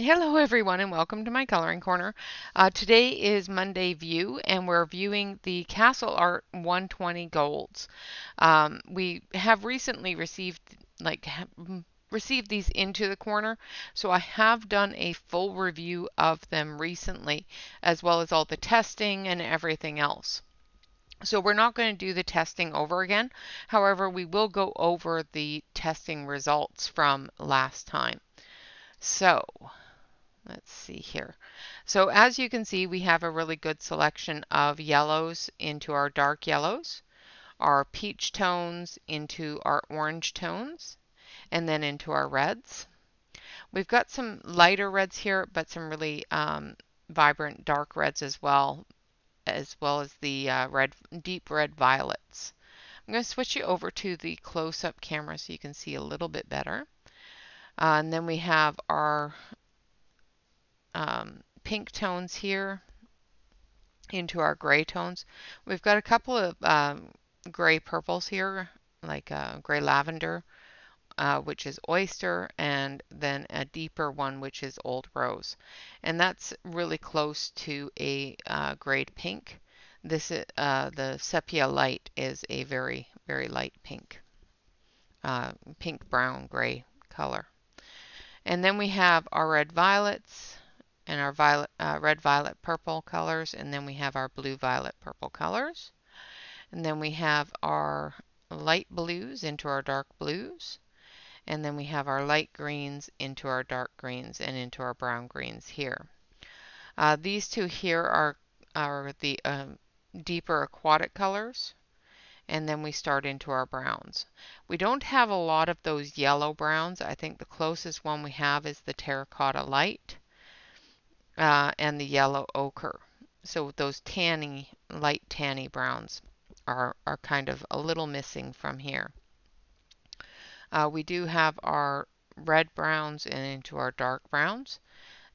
Hello everyone and welcome to my coloring corner. Today is Monday View and we're viewing the Castle Art 120 Golds. We have recently received these into the corner, so I have done a full review of them recently, as well as all the testing and everything else. So we're not going to do the testing over again. However, we will go over the testing results from last time. So let's see here. So as you can see, we have a really good selection of yellows into our dark yellows, our peach tones into our orange tones, and then into our reds. We've got some lighter reds here, but some really vibrant dark reds as well as the deep red violets. I'm going to switch you over to the close-up camera so you can see a little bit better. And then we have our pink tones here into our gray tones. We've got a couple of gray purples here, like gray lavender, which is oyster, and then a deeper one, which is old rose. And that's really close to a grayed pink. This is, the sepia light is a very, very light pink, pink, brown, gray color. And then we have our red violets and our red violet purple colors, and then we have our blue violet purple colors, and then we have our light blues into our dark blues, and then we have our light greens into our dark greens and into our brown greens here. These two here are the deeper aquatic colors, and then we start into our browns. We don't have a lot of those yellow browns. I think the closest one we have is the terracotta light and the yellow ochre. So those tanny, light tanny browns are kind of a little missing from here. We do have our red browns and into our dark browns,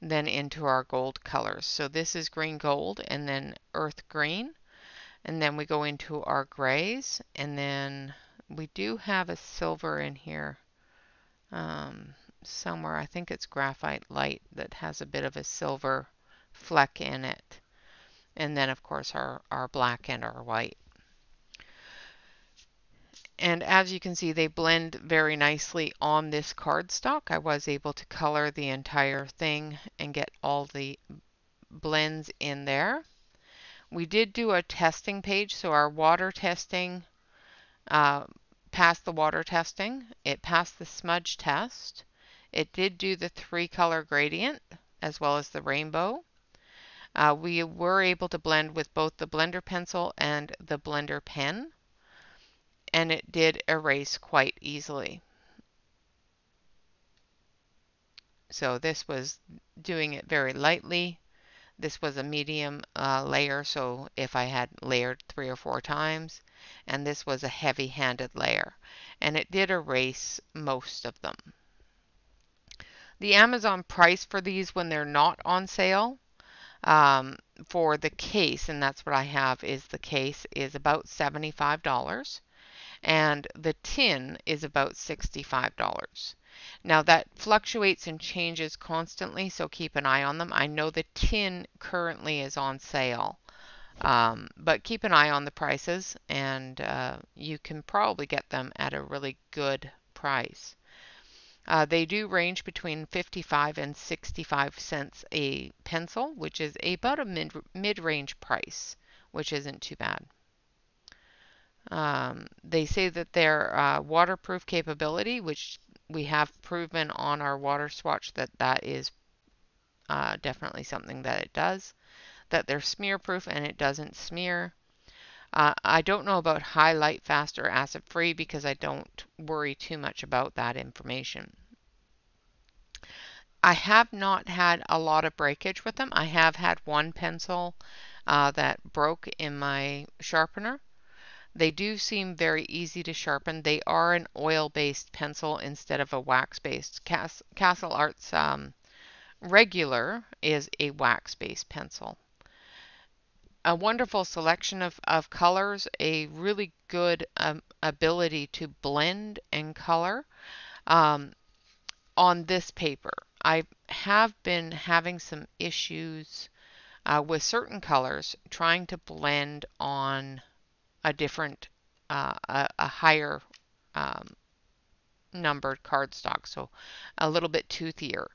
then into our gold colors. So this is green gold and then earth green. And then we go into our grays, and then we do have a silver in here somewhere. I think it's graphite light that has a bit of a silver fleck in it. And then, of course, our black and our white. And as you can see, they blend very nicely on this cardstock. I was able to color the entire thing and get all the blends in there. We did do a testing page, so our water testing passed the water testing. It passed the smudge test. It did do the three-color gradient as well as the rainbow. We were able to blend with both the blender pencil and the blender pen, and it did erase quite easily. So this was doing it very lightly. This was a medium layer, so if I had layered 3 or 4 times, and this was a heavy-handed layer, and it did erase most of them. The Amazon price for these when they're not on sale for the case, and that's what I have, is the case is about $75, and the tin is about $65. Now that fluctuates and changes constantly, so keep an eye on them. I know the tin currently is on sale, but keep an eye on the prices, and you can probably get them at a really good price. They do range between 55 and 65 cents a pencil, which is about a mid-range price, which isn't too bad. They say that their waterproof capability, which we have proven on our water swatch that is definitely something that it does, that they're smear proof and it doesn't smear. I don't know about highlight fast or acid free because I don't worry too much about that information. I have not had a lot of breakage with them. I have had one pencil that broke in my sharpener. They do seem very easy to sharpen. They are an oil-based pencil instead of a wax-based. Castle Art's regular is a wax-based pencil. A wonderful selection of colors, a really good ability to blend and color on this paper. I have been having some issues with certain colors trying to blend on a different, a higher numbered cardstock, so a little bit toothier,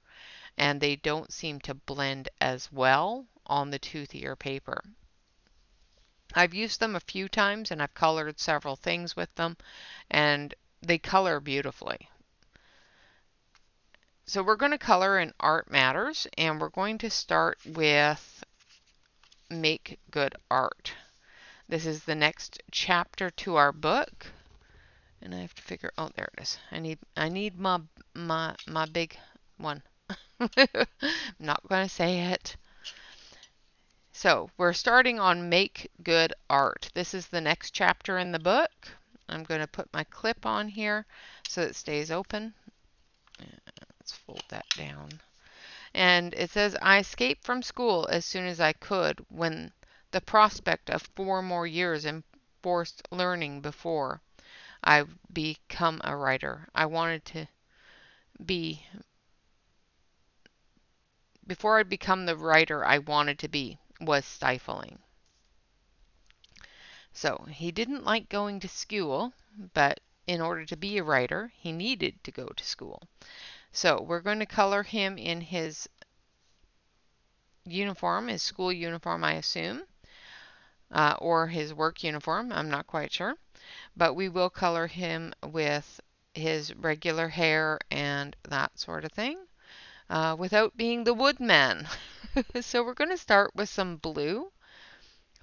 and they don't seem to blend as well on the toothier paper. I've used them a few times and I've colored several things with them, and they color beautifully. So we're going to color in Art Matters, and we're going to start with Make Good Art. This is the next chapter to our book, and I have to figure, oh, there it is. I need my big one. I'm not going to say it. So we're starting on Make Good Art. This is the next chapter in the book. I'm going to put my clip on here so it stays open. Let's fold that down. And it says, I escaped from school as soon as I could when the prospect of 4 more years in forced learning before I become a writer. I wanted to be, before I become the writer I wanted to be, was stifling. So he didn't like going to school, but in order to be a writer, he needed to go to school. So we're going to color him in his uniform, his school uniform, I assume, or his work uniform. I'm not quite sure, but we will color him with his regular hair and that sort of thing, without being the woodman. So we're going to start with some blue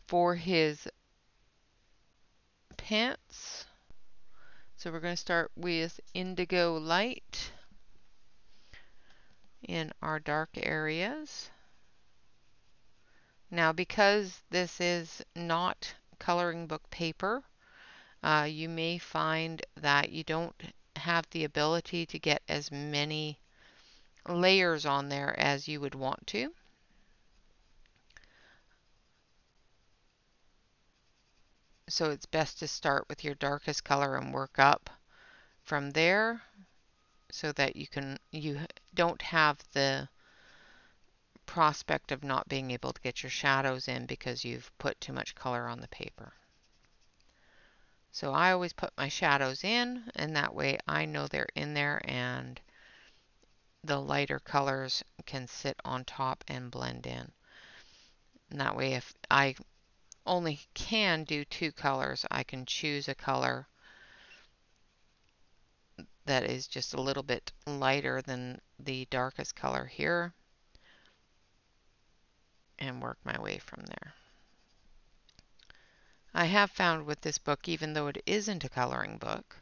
for his pants. So we're going to start with Indigo Light in our dark areas. Now, because this is not coloring book paper, you may find that you don't have the ability to get as many layers on there as you would want to. So it's best to start with your darkest color and work up from there, so that you don't have the prospect of not being able to get your shadows in because you've put too much color on the paper. So I always put my shadows in, and that way I know they're in there, and the lighter colors can sit on top and blend in. And that way, if I only can do 2 colors, I can choose a color that is just a little bit lighter than the darkest color here and work my way from there. I have found with this book, even though it isn't a coloring book,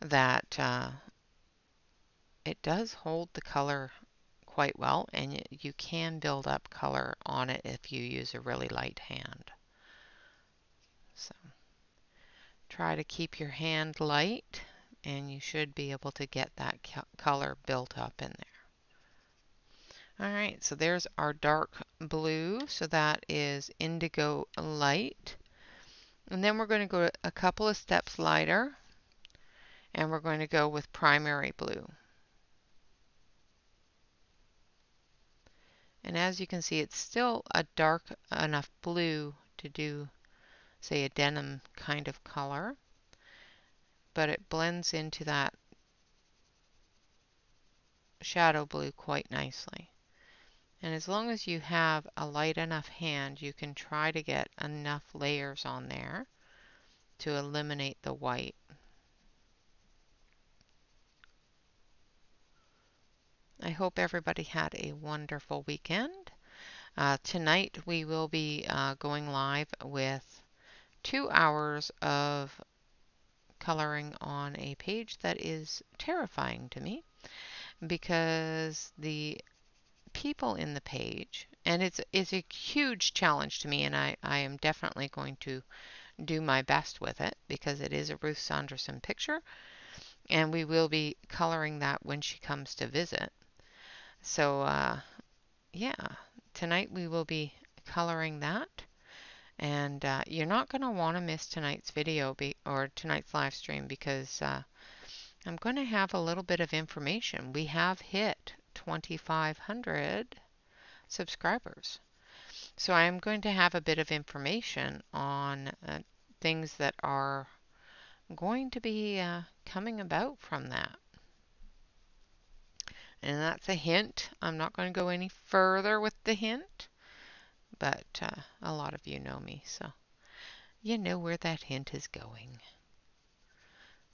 that it does hold the color quite well, and you can build up color on it if you use a really light hand. So try to keep your hand light, and you should be able to get that color built up in there. Alright, so there's our dark blue. So that is Indigo Light. And then we're going to go a couple of steps lighter, and we're going to go with Primary Blue. And as you can see, it's still a dark enough blue to do, say, a denim kind of color, but it blends into that shadow blue quite nicely. And as long as you have a light enough hand, you can try to get enough layers on there to eliminate the white. I hope everybody had a wonderful weekend. Tonight we will be going live with 2 hours of coloring on a page that is terrifying to me, because the people in the page, and it's a huge challenge to me, and I am definitely going to do my best with it, because it is a Ruth Sanderson picture, and we will be coloring that when she comes to visit. So yeah, tonight we will be coloring that, and you're not going to want to miss tonight's video or tonight's live stream, because I'm going to have a little bit of information. We have hit 2,500 subscribers. So I'm going to have a bit of information on things that are going to be coming about from that. And that's a hint. I'm not going to go any further with the hint, but a lot of you know me, so you know where that hint is going.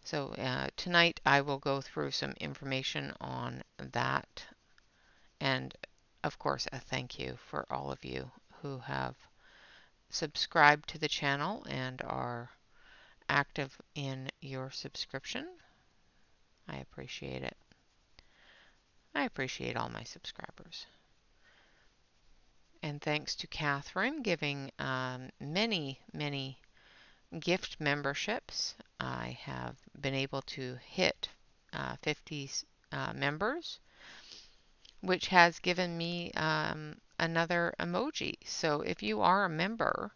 So tonight I will go through some information on that, and of course a thank you for all of you who have subscribed to the channel and are active in your subscription. I appreciate it. I appreciate all my subscribers. And thanks to Catherine giving many gift memberships. I have been able to hit 50 members, which has given me another emoji. So if you are a member,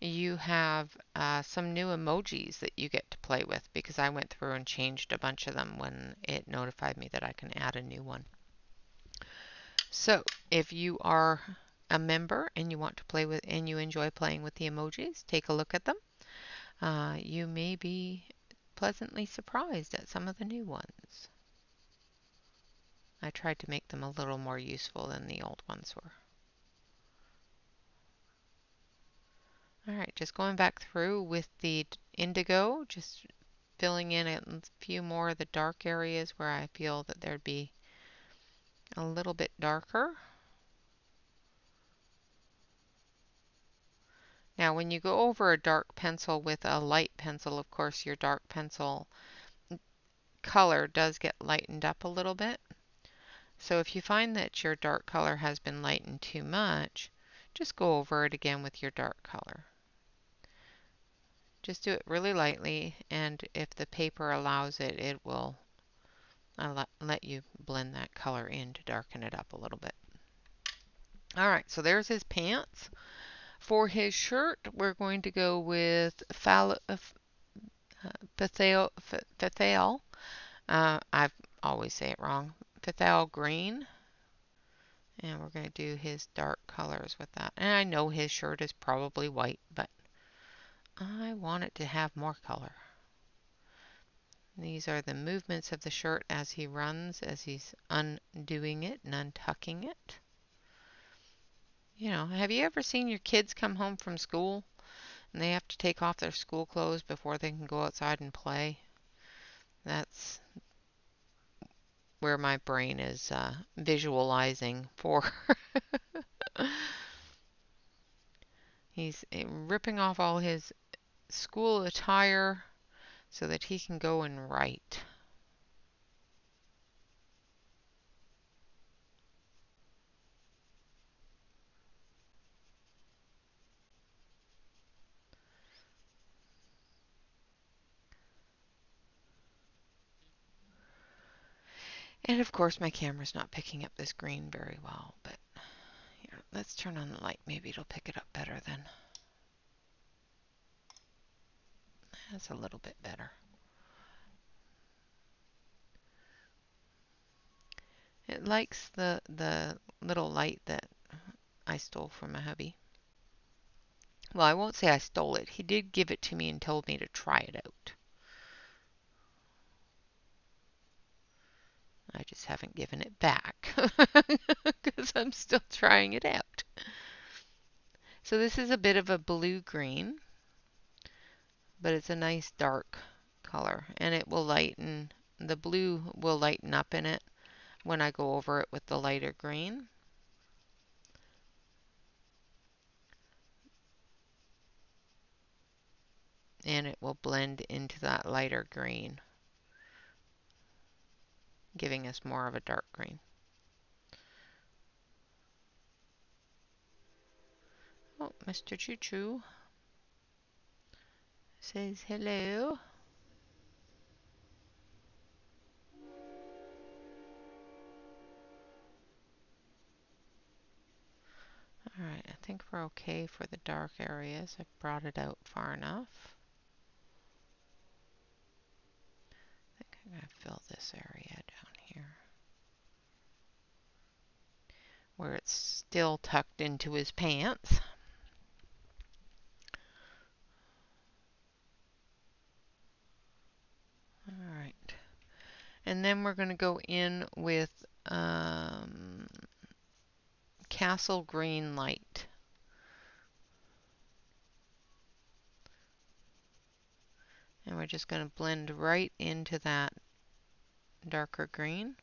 you have some new emojis that you get to play with, because I went through and changed a bunch of them when it notified me that I can add a new one. So if you are a member and you want to play with, and you enjoy playing with the emojis, take a look at them. You may be pleasantly surprised at some of the new ones. I tried to make them a little more useful than the old ones were. Alright, just going back through with the indigo, just filling in a few more of the dark areas where I feel that there'd be a little bit darker. Now when you go over a dark pencil with a light pencil, of course your dark pencil color does get lightened up a little bit. So if you find that your dark color has been lightened too much, just go over it again with your dark color. Just do it really lightly, and if the paper allows it, it will let you blend that color in to darken it up a little bit. Alright, so there's his pants. For his shirt, we're going to go with Phthalo. I always say it wrong. Phthalo Green. And we're going to do his dark colors with that. And I know his shirt is probably white, but I want it to have more color. These are the movements of the shirt as he runs, as he's undoing it and untucking it. You know, have you ever seen your kids come home from school and they have to take off their school clothes before they can go outside and play? That's where my brain is visualizing for. He's ripping off all his school attire so that he can go and write. And of course my camera's not picking up this green very well, but here, let's turn on the light. Maybe it'll pick it up better then. That's a little bit better. It likes the little light that I stole from my hubby. Well, I won't say I stole it. He did give it to me and told me to try it out. I just haven't given it back because I'm still trying it out. So this is a bit of a blue-green, but it's a nice dark color, and it will lighten, the blue will lighten up in it when I go over it with the lighter green. And it will blend into that lighter green, giving us more of a dark green. Oh, Mr. Choo Choo says hello. Alright, I think we're okay for the dark areas. I've brought it out far enough. I'm going to fill this area down here. where it's still tucked into his pants. All right. And then we're going to go in with Castle Green Light. And we're just going to blend right into that darker green,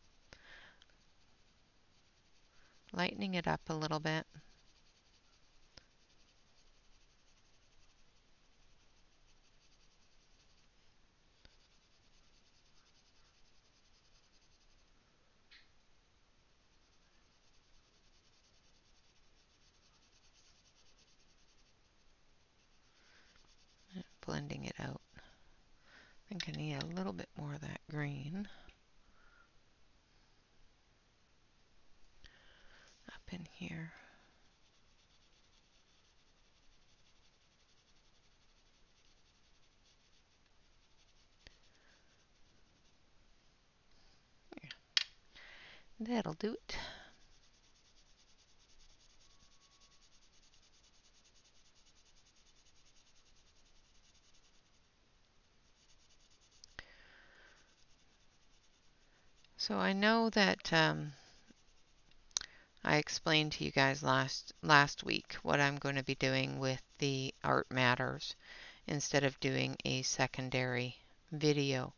lightening it up a little bit. Blending it out. I think I need a little bit more of that green. Up in here. Yeah. That'll do it. So I know that I explained to you guys last week what I'm going to be doing with the Art Matters instead of doing a secondary video.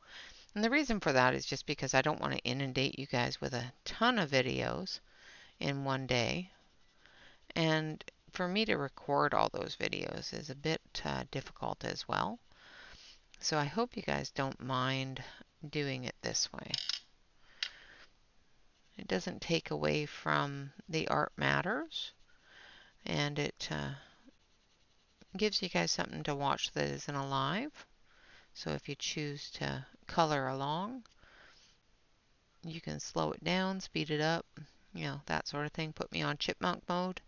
And the reason for that is just because I don't want to inundate you guys with a ton of videos in one day. And for me to record all those videos is a bit difficult as well. So I hope you guys don't mind doing it this way. It doesn't take away from the Art Matters, and it gives you guys something to watch that isn't alive. So if you choose to color along, you can slow it down, speed it up, you know, that sort of thing. Put me on chipmunk mode.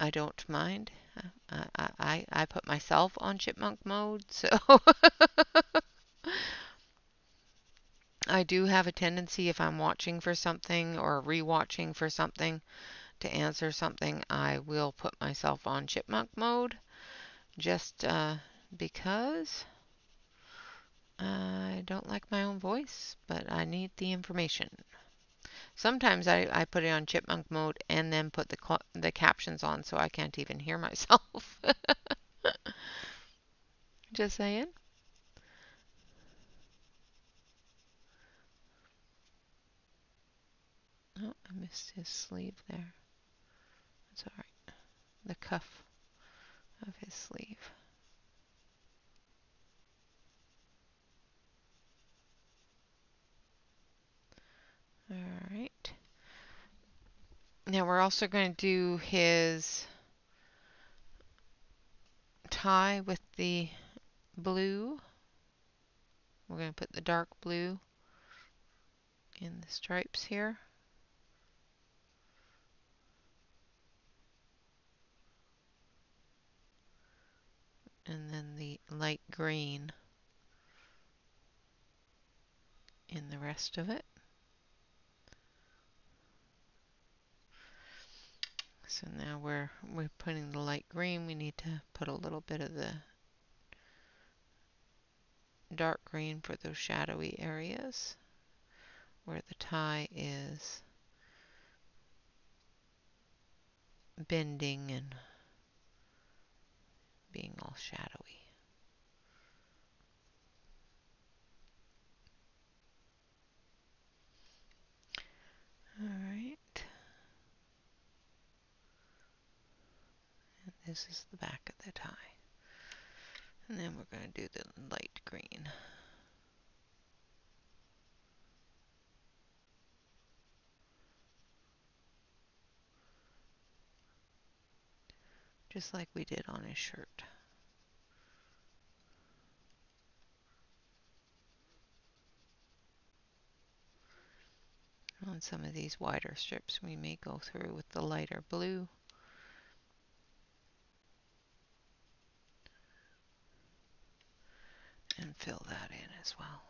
I don't mind. I put myself on chipmunk mode, so... I do have a tendency, if I'm watching for something or rewatching for something to answer something, I will put myself on chipmunk mode just because I don't like my own voice, but I need the information. Sometimes I put it on chipmunk mode and then put the captions on so I can't even hear myself. Just saying. Oh, I missed his sleeve there. It's all right. The cuff of his sleeve. All right. Now we're also going to do his tie with the blue. We're going to put the dark blue in the stripes here. And then the light green in the rest of it. So now we're putting the light green. We need to put a little bit of the dark green for those shadowy areas where the tie is bending and being all shadowy. All right. And this is the back of the tie. And then we're going to do the light green. Just like we did on his shirt. On some of these wider strips, we may go through with the lighter blue. And fill that in as well.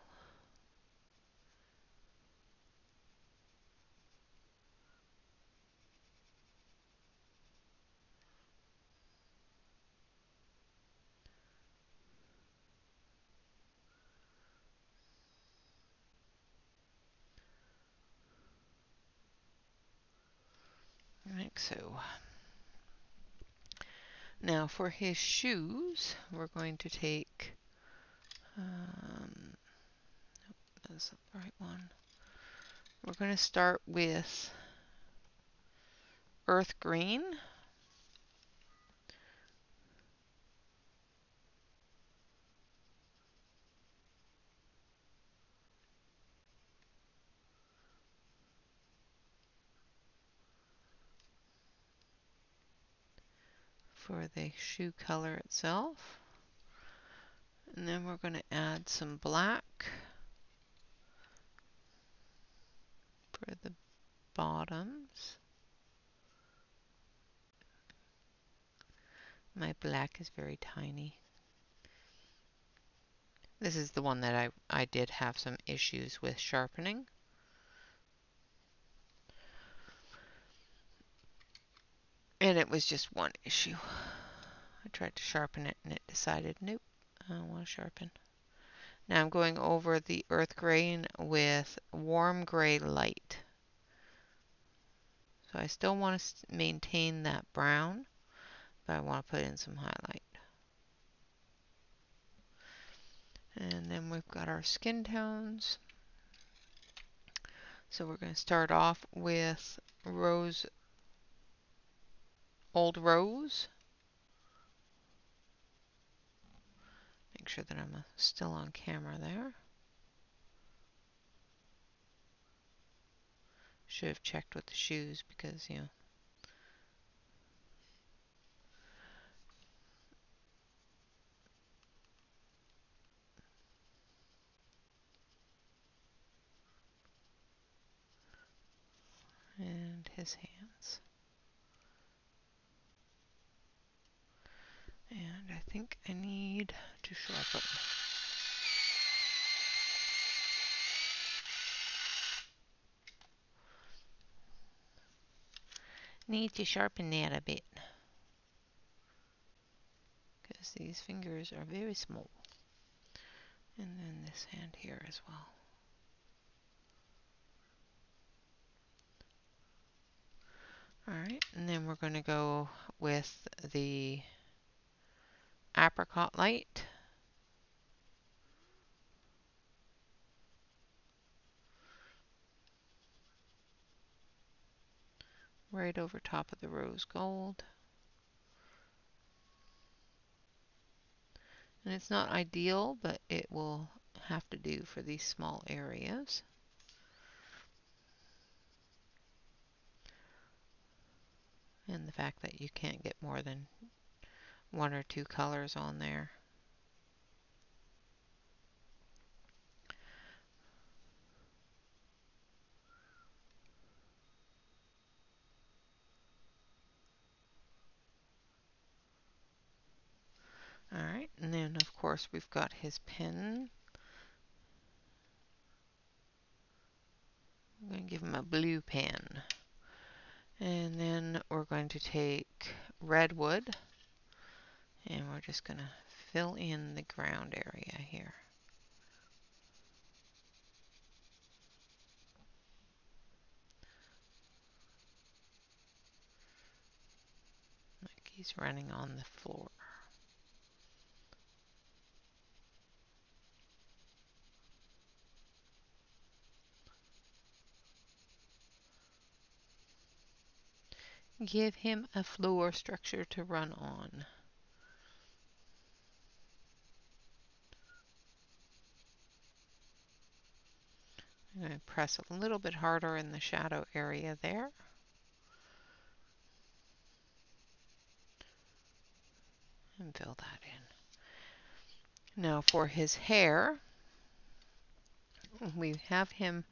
think so. Now for his shoes, we're going to take, nope, that's not the right one. We're going to start with earth green. For the shoe color itself. And then we're going to add some black for the bottoms. My black is very tiny. This is the one that I did have some issues with sharpening. And it was just one issue. I tried to sharpen it and it decided, nope, I don't want to sharpen. Now I'm going over the earth green with warm gray light. So I still want to maintain that brown, but I want to put in some highlight. And then we've got our skin tones. So we're going to start off with rose. Old Rose. Make sure that I'm still on camera there. Should have checked with the shoes because, you know. And his hands. And I think I need to sharpen. Need to sharpen that a bit. Because these fingers are very small. And then this hand here as well. Alright, and then we're going to go with the apricot light. Right over top of the rose gold. And it's not ideal, but it will have to do for these small areas. And the fact that you can't get more than one or two colors on there. Alright, and then of course we've got his pen. I'm going to give him a blue pen. And then we're going to take redwood. And we're just going to fill in the ground area here. Like he's running on the floor. Give him a floor structure to run on. I'm going to press a little bit harder in the shadow area there. And fill that in. Now for his hair, we have him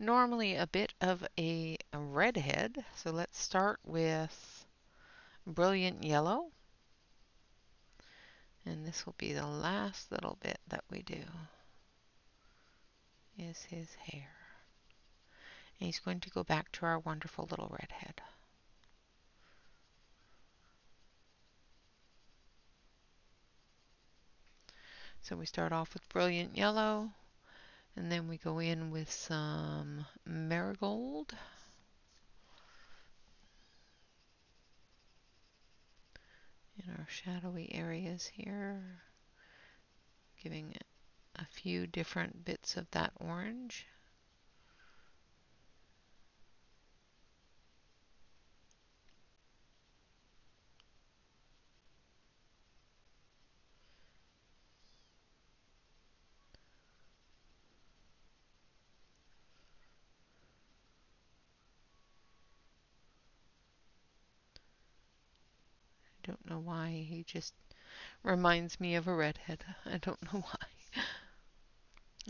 normally a bit of a redhead. So let's start with brilliant yellow. And this will be the last little bit that we do. Is his hair. And he's going to go back to our wonderful little redhead. So we start off with brilliant yellow, and then we go in with some marigold. in our shadowy areas here, giving a few different bits of that orange. I don't know why, he just reminds me of a redhead. I don't know why.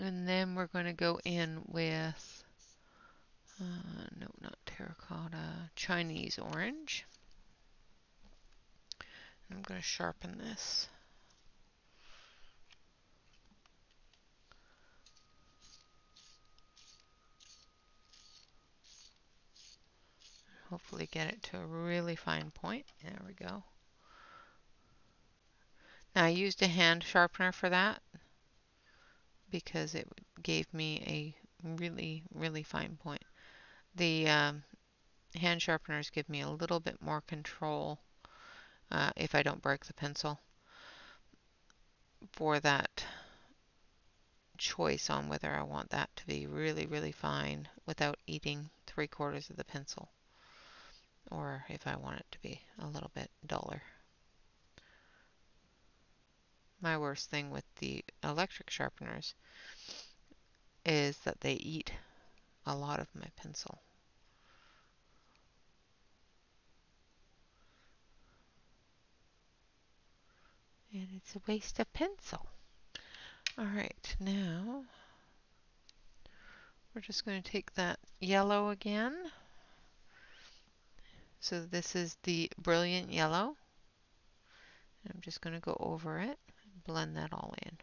And then we're going to go in with, no, not terracotta, Chinese orange. And I'm going to sharpen this. Hopefully get it to a really fine point. There we go. Now I used a hand sharpener for that because it gave me a really, really fine point. The hand sharpeners give me a little bit more control if I don't break the pencil for that choice on whether I want that to be really, really fine without eating 3/4 of the pencil, or if I want it to be a little bit duller. My worst thing with the electric sharpeners is that they eat a lot of my pencil. And it's a waste of pencil. All right, now we're just going to take that yellow again. So this is the brilliant yellow. I'm just going to go over it. Blend that all in,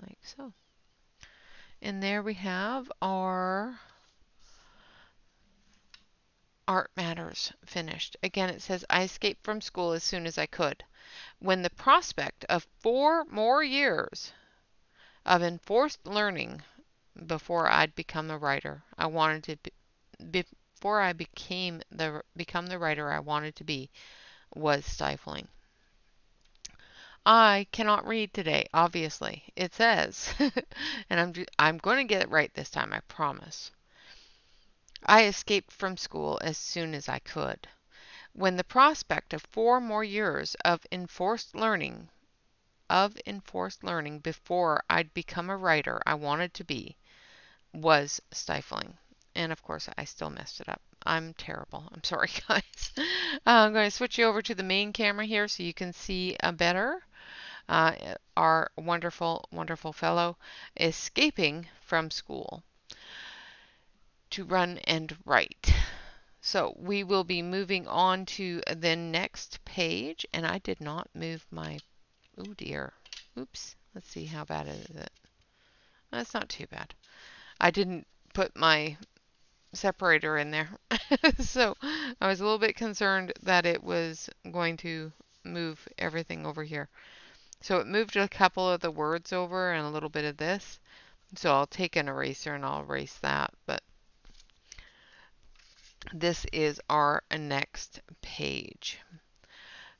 like so. And there we have our Art Matters finished. Again, it says, I escaped from school as soon as I could, when the prospect of 4 more years of enforced learning before I'd become a writer I wanted to be, before I become the writer I wanted to be, was stifling. I cannot read today, obviously, it says, and I'm going to get it right this time, I promise. I escaped from school as soon as I could, when the prospect of 4 more years of enforced learning before I'd become a writer I wanted to be, was stifling. And of course, I still messed it up. I'm terrible. I'm sorry, guys. I'm going to switch you over to the main camera here so you can see better. Our wonderful, wonderful fellow escaping from school to run and write. So we will be moving on to the next page. And I did not move my... Oh, dear. Oops. Let's see, how bad is it? That's not too bad. I didn't put my separator in there. So I was a little bit concerned that it was going to move everything over here. So it moved a couple of the words over and a little bit of this. So I'll take an eraser and I'll erase that. But this is our next page.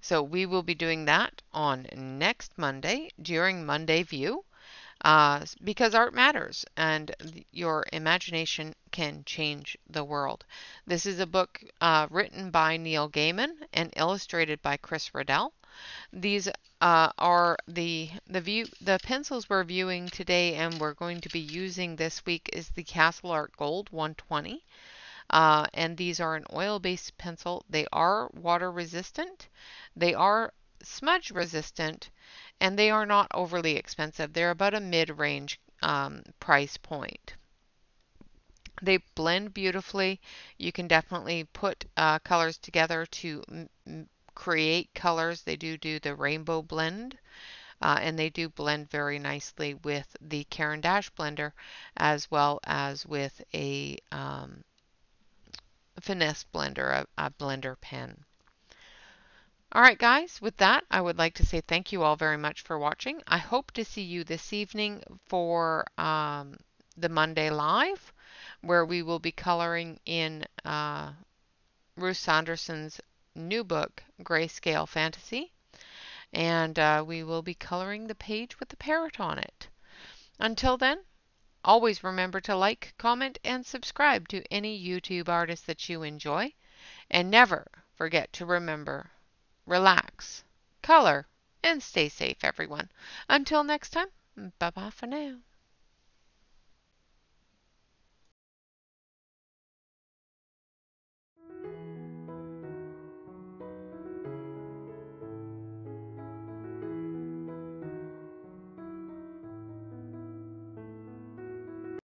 So we will be doing that on next Monday during Monday View. Because art matters and your imagination can change the world. This is a book written by Neil Gaiman and illustrated by Chris Riddell. These are the pencils we're viewing today and we're going to be using this week is the Castle Art Gold 120. And these are an oil-based pencil. They are water resistant. They are smudge resistant, and they are not overly expensive. They're about a mid-range price point. They blend beautifully. You can definitely put colors together to create colors. They do the rainbow blend, and they do blend very nicely with the Caran d'Ache blender, as well as with a finesse blender, a blender pen. Alright guys, with that, I would like to say thank you all very much for watching. I hope to see you this evening for the Monday Live, where we will be coloring in Ruth Sanderson's new book, Grayscale Fantasy, and we will be coloring the page with the parrot on it. Until then, always remember to like, comment, and subscribe to any YouTube artist that you enjoy, and never forget to remember, relax, color, and stay safe, everyone. Until next time, bye-bye for now.